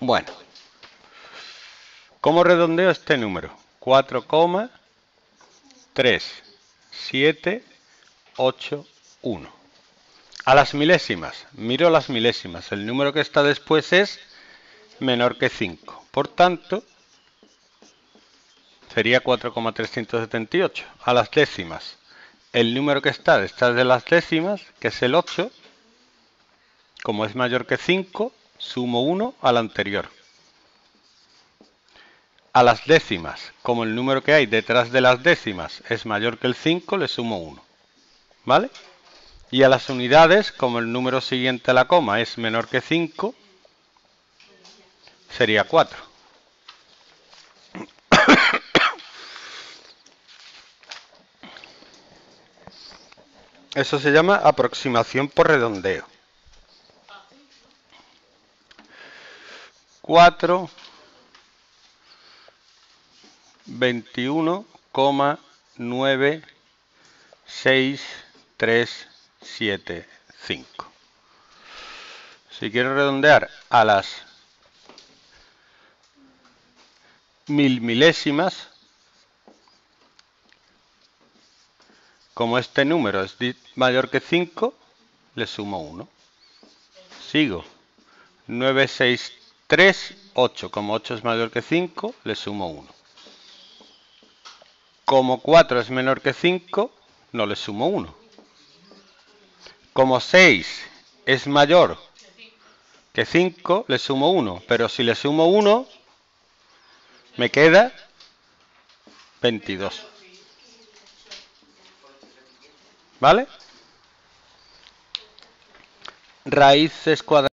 Bueno, ¿cómo redondeo este número? 4,3781. A las milésimas, miro las milésimas, el número que está después es menor que 5, por tanto sería 4,378. A las décimas, el número que está después de las décimas, que es el 8, como es mayor que 5, sumo 1 al anterior. A las décimas, como el número que hay detrás de las décimas es mayor que el 5, le sumo 1. ¿Vale? Y a las unidades, como el número siguiente a la coma es menor que 5, sería 4. Eso se llama aproximación por redondeo. 4,21,96375. Si quiero redondear a las mil milésimas, como este número es mayor que 5, le sumo 1. Sigo. 9,638, como 8 es mayor que 5, le sumo 1. Como 4 es menor que 5, no le sumo 1. Como 6 es mayor que 5, le sumo 1. Pero si le sumo 1, me queda 22. ¿Vale? Raíces cuadradas.